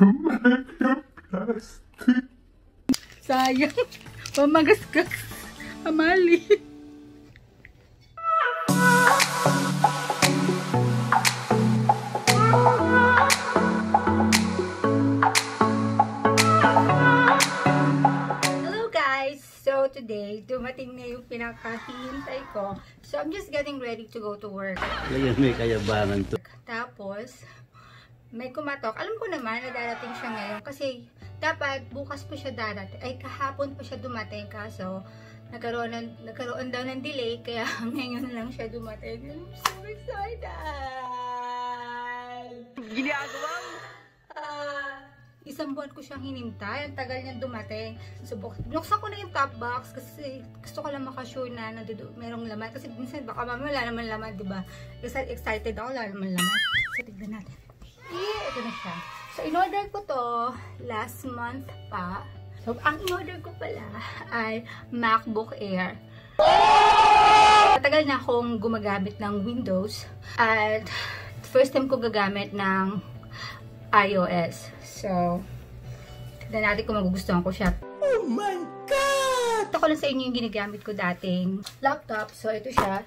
Plastic. Sayang, pamagasgas, amali. Today, dumating na yung pinakahihintay ko. So, I'm just getting ready to go to work. Ayan, may kayabangan to. Tapos, may kumatok. Alam ko naman na darating siya ngayon. Kasi, dapat bukas po siya darating. Ay, kahapon po siya dumating. Kaso, nagkaroon daw ng delay. Kaya, ngayon lang siya dumating. I'm so excited! Ginagawa mo! Isang buwan ko siyang hinintay. Ang tagal niyang dumating. So, binuksan ko na yung top box kasi gusto ko lang makasure na merong laman. Kasi minsan baka mama wala naman laman, diba? Excited ako, wala naman laman. So, tignan natin. Yeah, ito na siya. So, in-order ko to last month pa. So, ang in-order ko pala ay MacBook Air. Matagal na akong gumagamit ng Windows at first time ko gagamit ng iOS. So, tignan natin kung magugustuhan ko siya. Oh my God! Ito ko lang sa inyo yung ginagamit ko dating laptop. So, ito siya.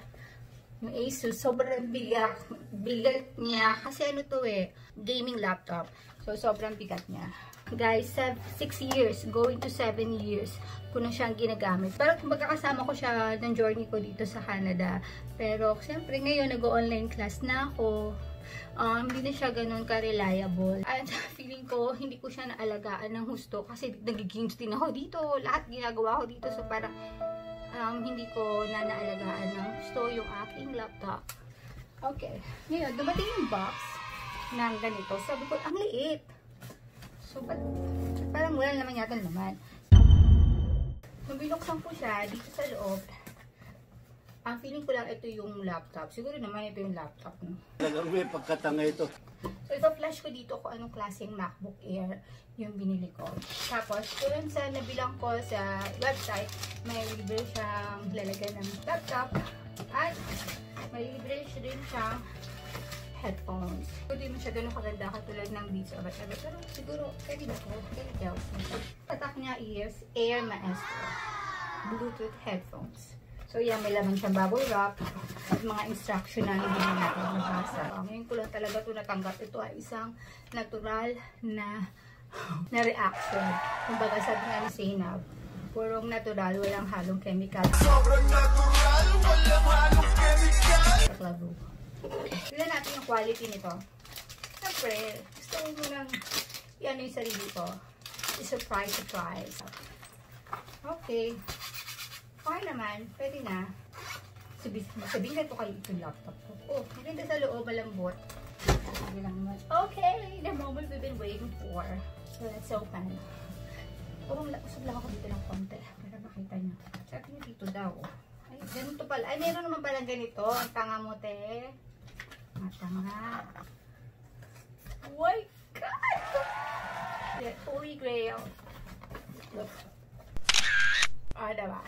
Yung Asus. Sobrang bigat. Bigat niya. Kasi ano to eh. Gaming laptop. So, sobrang bigat niya. Guys, 6 years. Going to 7 years. Kung na siyang ginagamit. Parang magkakasama ko siya ng journey ko dito sa Canada. Pero, siyempre ngayon nag-online class na ako. Hindi na siya ganun ka-reliable. At feeling ko, hindi ko siya naalagaan ng husto kasi nag-games din ako dito. Lahat ginagawa ko dito. So, parang hindi ko na naalagaan ng husto yung aking laptop. Okay. Ngayon, dumating yung box ng ganito. Sabi ko, ang liit. So, parang wala naman yata naman. Nung binuksan ko siya dito sa loob, ang feeling ko lang ito yung laptop. Siguro naman ito yung laptop. Talagang may pagkatanga ito. So, ipa-flash ko dito kung anong klaseng MacBook Air yung binili ko. Tapos, tulad sa nabilang ko sa website, may libre siyang lalagay ng laptop. At may libre siya rin siyang headphones. Siguro din siya ganun kaganda katulad ng Beats o Batsabi. Pero siguro, pwede ba ko? Pwede daw. Patak niya is Air Maestro Bluetooth Headphones. So, yan, may laman siyang bubble wrap at mga instruction na hindi natin mabasa. Ngayon ko lang talaga ito natanggap. Ito ay isang natural na reaction. Kumbaga, sabi nga ni Zainab, purong natural, walang halong chemical. Sobrang natural, walang halong chemical. Saklabo. Tignan natin yung quality nito. Siyempre, gusto ko munang yan yung sarili ko. Surprise, surprise. Okay. Okay naman, pwede na. Sabihin na ito kayo itong laptop ko. Oh, nandito sa loob, malambot. Okay, the moment we've been waiting for. So, let's open. Parang usap lang ako dito ng konti. Para makita nyo. Sabi nyo dito daw. Ay, ganun to pala. Ay, meron naman pala ganito. Ang tanga mo, te. Matanga. Oh my God! The Holy Grail. Look. Oh, diba?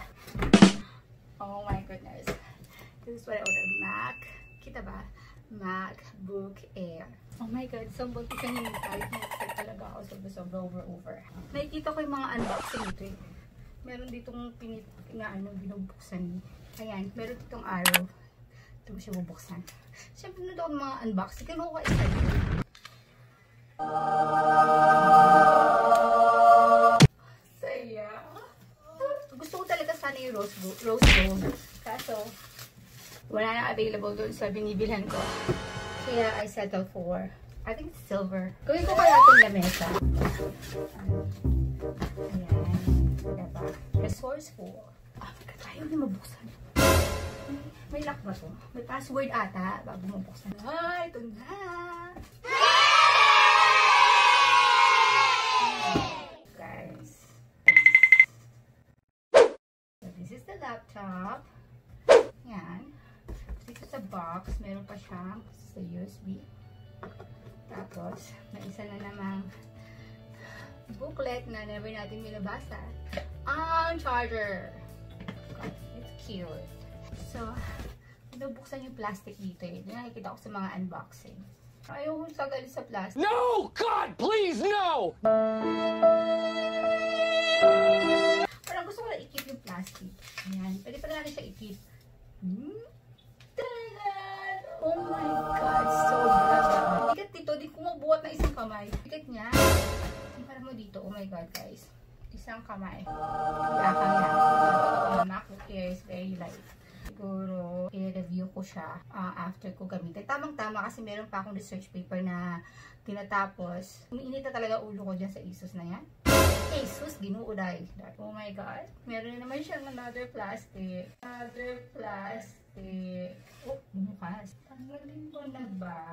Oh my goodness. This is what I ordered. Mac. Kita ba? MacBook Air. Oh my God. Sobrang ko siya nilintay. Nilintay talaga ako. Sobrang over. Nakikita ko yung mga unboxing ito eh. Meron ditong binubuksan. Ayan. Meron ditong arrow. Ito siya bubuksan. Siyempre na doon mga unboxing. Kano ko excited. Rose gold. Kaso, wala na available doon sa binibilhan ko. Kaya, I settled for, I think it's silver. Gawin ko kaya itong lamesa. Ayan. Diba? Resourceful. Ah, kaya hindi mabuksan. May lock ba ito? May password ata bago mabuksan. Ah, ito na! Laptop. Yan. Dito sa box, meron pa siyang sa USB. Tapos, may isa na namang booklet na never natin binabasa. Ang charger. It's cute. So, nabuksan yung plastic dito eh. Nakikita ko sa mga unboxing. Ayaw mo tagal sa plastic. No! God, please, no! Parang gusto ko na i-keep yung plastic. Ayan. Pwede pa natin siya i-keep. Oh my God, so bad. Ikat dito, di kumubuhat na isang kamay. Ikat niya. Parang mo dito. Oh my God, guys. Isang kamay. Yakang yan. MacBook Air is very light. Siguro, i-review ko siya after ko gamitin. Tamang-tama kasi meron pa akong research paper na tinatapos. Umiinit na talaga ulo ko dyan sa Asus na yan. Asus, ginuuday. Oh my God. Meron naman siyang another plastic. Another plastic. Oh, bumukas. Tanggalin ko na ba?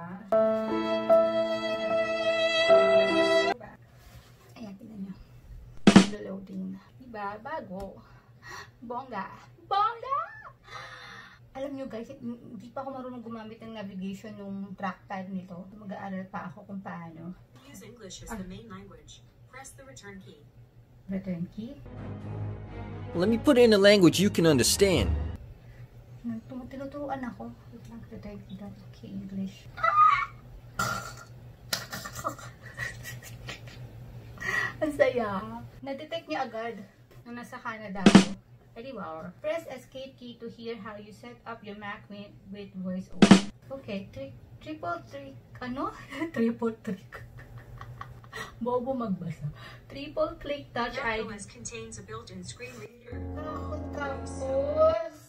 Ayan, tignan nyo. Loading na. Diba? Bago. Bongga. Bongga! Alam nyo guys, hindi pa ako marunong gumamit ng navigation ng trackpad nito. Mag-aaral pa ako kung paano. Use English as the main language. Press the return key. Return key? Let me put in a language you can understand. Tinuturuan ako. Return key. Okay, English. Ang saya. Nadetect niya agad nung nasa Canada ako. Anyway, press escape key to hear how you set up your Mac with voiceover. Okay, triple trick. Ano? Triple trick. Bobo magbasa. Triple click touch ID. macOS contains a built-in screen reader. Tapos.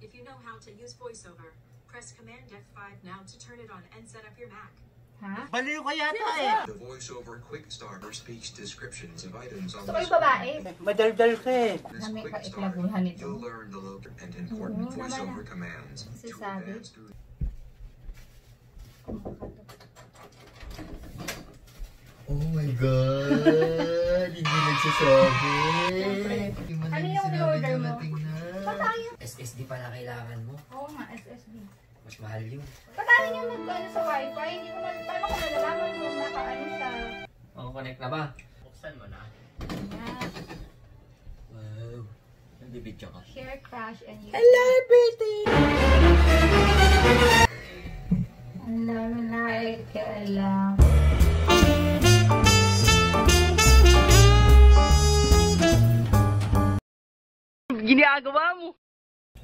If you know how to use voiceover, press command F5 now to turn it on and set up your Mac. Ha? Baliw ko yata eh. The voiceover quick starter speech descriptions of items on the screen. Madaldal ka eh. This quick starter, you'll learn the local and important voiceover commands to advance through. Oh my God! Hindi nagsasabi. Ano yung order mo? Patayin. SSD pala kailangan mo? Oo nga, SSD. Mas mahal yun. Patayin yung nag-ano sa wifi, hindi ko man, paano ko nalalaman mo naka-ano sa... Maka-connect na ba? Buksan mo na. Ayan. Wow. Nandibidyo ka. Hair crash and you... Hello, pretty! Alam na, ikaalam. Giniagawa mo!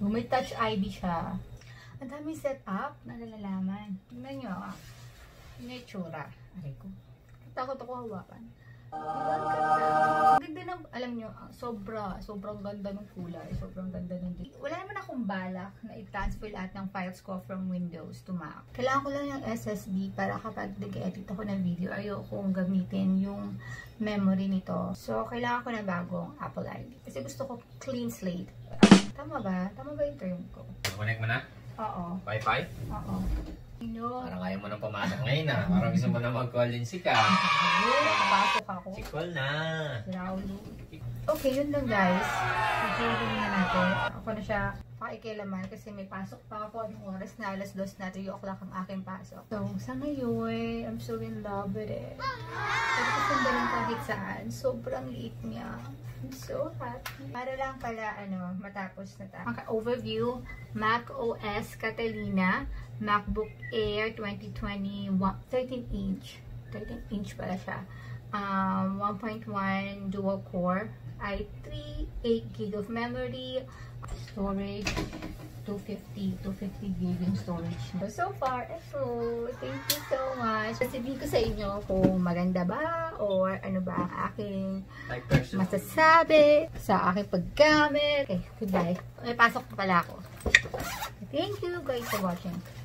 May touch ID siya. Ang daming set-up na nalalaman. Tignan nyo, yun yung itsura. Aray ko. Takot ako hawakan. Ang ganda ng, alam nyo, sobrang ganda ng kulay. Sobrang ganda ng dito. Wala naman akong balak na i-transfer lahat ng files ko from Windows to Mac. Kailangan ko lang yung SSD para kapag nag-edit ako ng video, ayokong gamitin yung memory nito. So, kailangan ko na bagong Apple ID. Kasi gusto ko clean slate. Tama ba? Tama ba yung term ko? Connect mo na? Oo. Wi-Fi? Oo. Parang kaya mo nang pumasok ngayon ah. Parang gusto mo na mag-call in si Ka. Nakapasok ako. Si call na. Okay, yun lang guys. Pag-iwin na natin. Ako na siya pakikailaman kasi may pasok pa ako. Anong oras na alas 2 na 3 o'clock ang aking pasok. So, sa ngayon, I'm so in love with it. Pero kasi ba lang kahit saan, sobrang liit niya. I'm so happy. Para lang pala, ano, matapos na tayo. Overview, macOS Catalina, MacBook Air 2020, 13-inch. 13-inch pala siya. 1.1 dual-core, i3, 8GB of memory, storage, 250GB yung storage. So far, so, thank you so much. Sabihin ko sa inyo kung maganda ba or ano ba ang aking masasabi sa aking paggamit. Okay, goodbye. May pasok pa pala ako. Thank you guys for watching.